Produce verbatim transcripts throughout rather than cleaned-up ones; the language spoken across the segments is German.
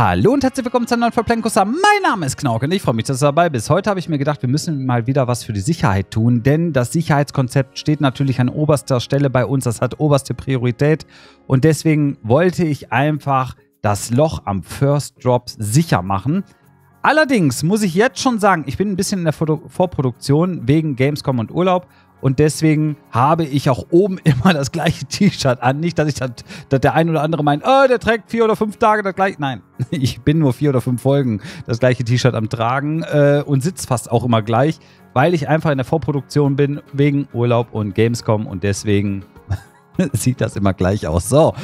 Hallo und herzlich willkommen zu einem neuen Verplankussa. Mein Name ist Knorkh und ich freue mich, dass du dabei bist. Heute habe ich mir gedacht, wir müssen mal wieder was für die Sicherheit tun, denn das Sicherheitskonzept steht natürlich an oberster Stelle bei uns. Das hat oberste Priorität und deswegen wollte ich einfach das Loch am First Drop sicher machen. Allerdings muss ich jetzt schon sagen, ich bin ein bisschen in der Vorproduktion wegen Gamescom und Urlaub. Und deswegen habe ich auch oben immer das gleiche T-Shirt an. Nicht, dass ich das, dass der ein oder andere meint, oh, der trägt vier oder fünf Tage das gleiche. Nein, ich bin nur vier oder fünf Folgen das gleiche T-Shirt am Tragen äh, und sitze fast auch immer gleich, weil ich einfach in der Vorproduktion bin wegen Urlaub und Gamescom und deswegen sieht das immer gleich aus. So,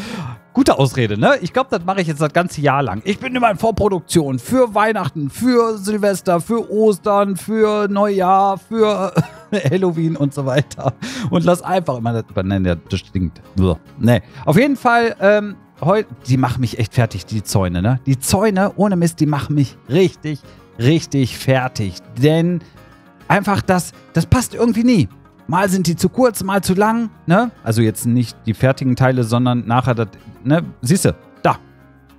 gute Ausrede, ne? Ich glaube, das mache ich jetzt das ganze Jahr lang. Ich bin immer in Vorproduktion für Weihnachten, für Silvester, für Ostern, für Neujahr, für Halloween und so weiter. Und lass einfach immer das übernennen. Das stinkt. Nee. Auf jeden Fall, ähm, heute, die machen mich echt fertig, die Zäune, ne? Die Zäune, ohne Mist, die machen mich richtig, richtig fertig. Denn einfach das, das passt irgendwie nie. Mal sind die zu kurz, mal zu lang, ne? Also jetzt nicht die fertigen Teile, sondern nachher das, ne? Siehst du, da.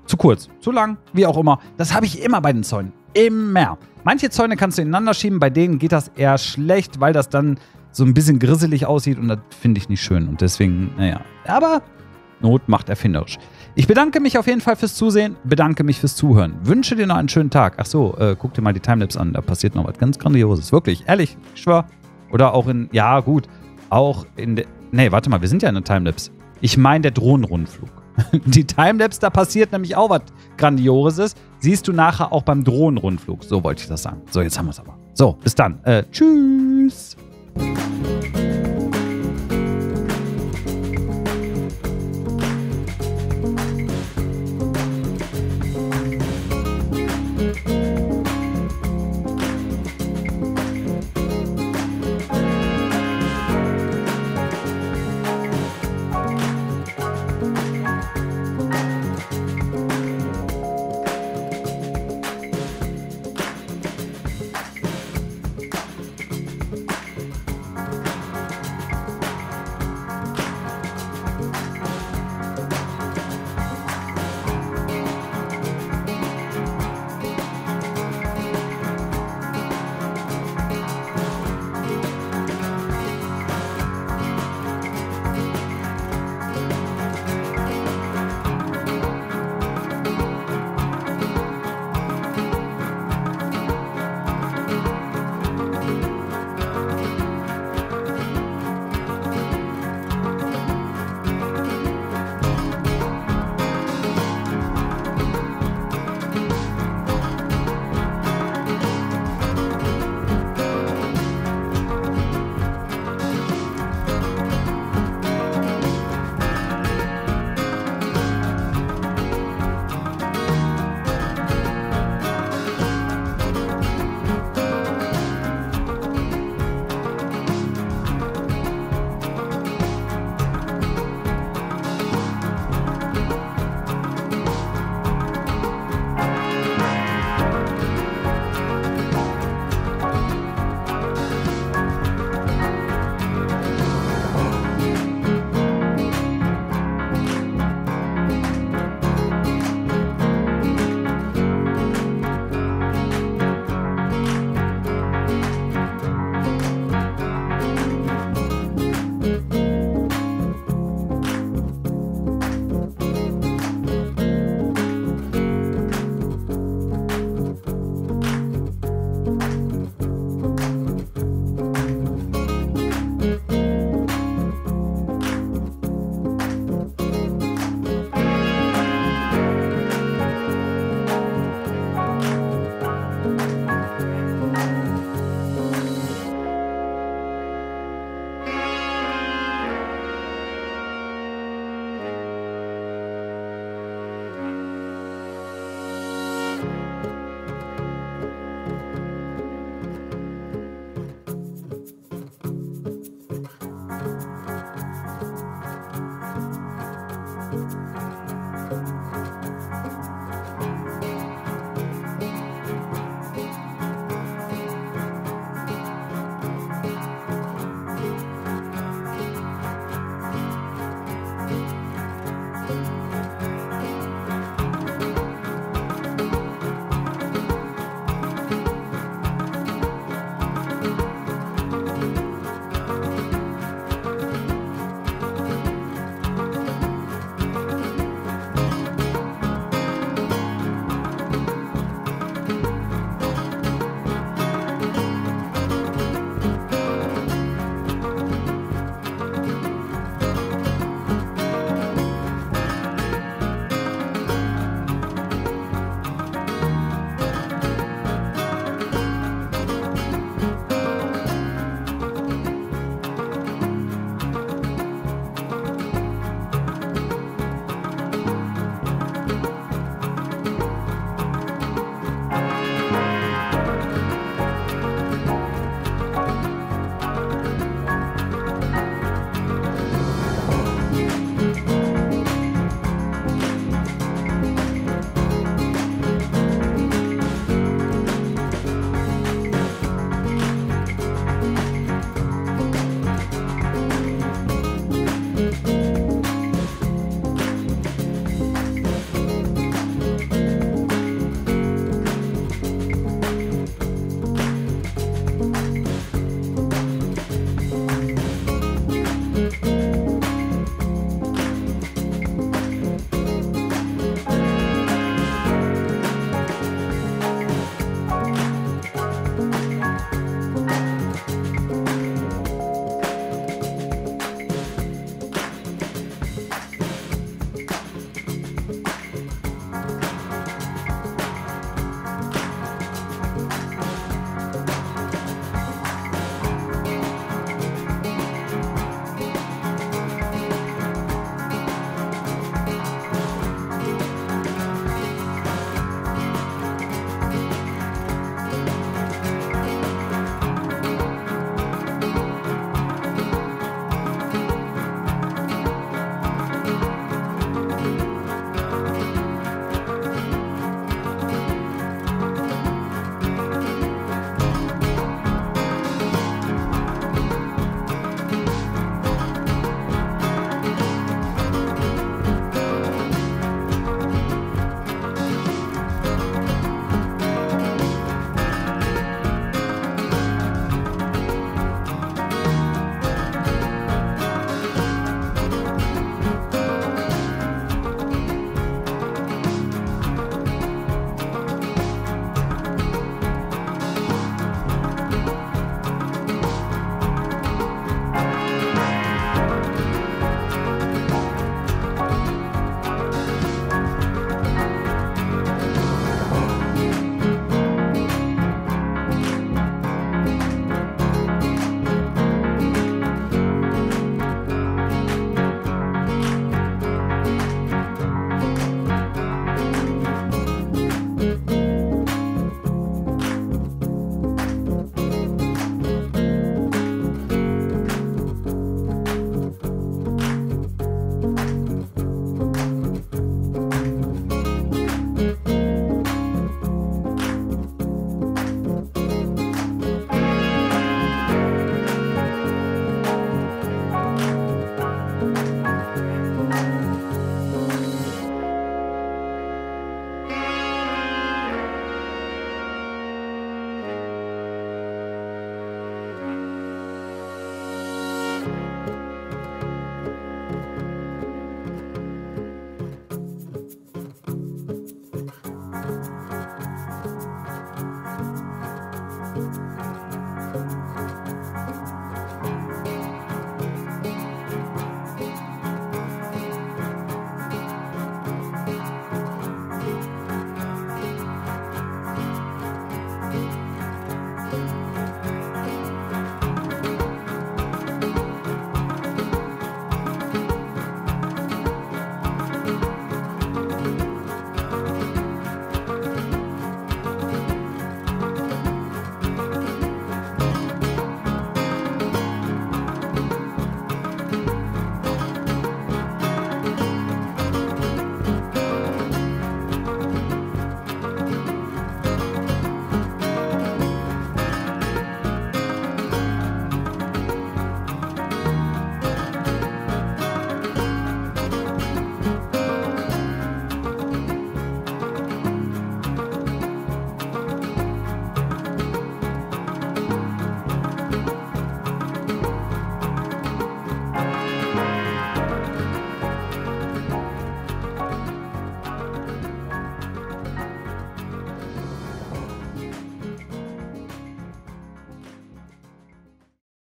Zu kurz, zu lang, wie auch immer. Das habe ich immer bei den Zäunen. Immer. Manche Zäune kannst du ineinander schieben, bei denen geht das eher schlecht, weil das dann so ein bisschen grisselig aussieht und das finde ich nicht schön. Und deswegen, naja. Aber Not macht erfinderisch. Ich bedanke mich auf jeden Fall fürs Zusehen, bedanke mich fürs Zuhören. Wünsche dir noch einen schönen Tag. Ach so, äh, guck dir mal die Timelapse an, da passiert noch was ganz Grandioses. Wirklich, ehrlich, ich schwör. Oder auch in, ja gut, auch in der, nee, warte mal, wir sind ja in der Timelapse. Ich meine der Drohnenrundflug. Die Timelapse, da passiert nämlich auch was Grandioses. Siehst du nachher auch beim Drohnenrundflug. So wollte ich das sagen. So, jetzt haben wir es aber. So, bis dann. Äh, tschüss.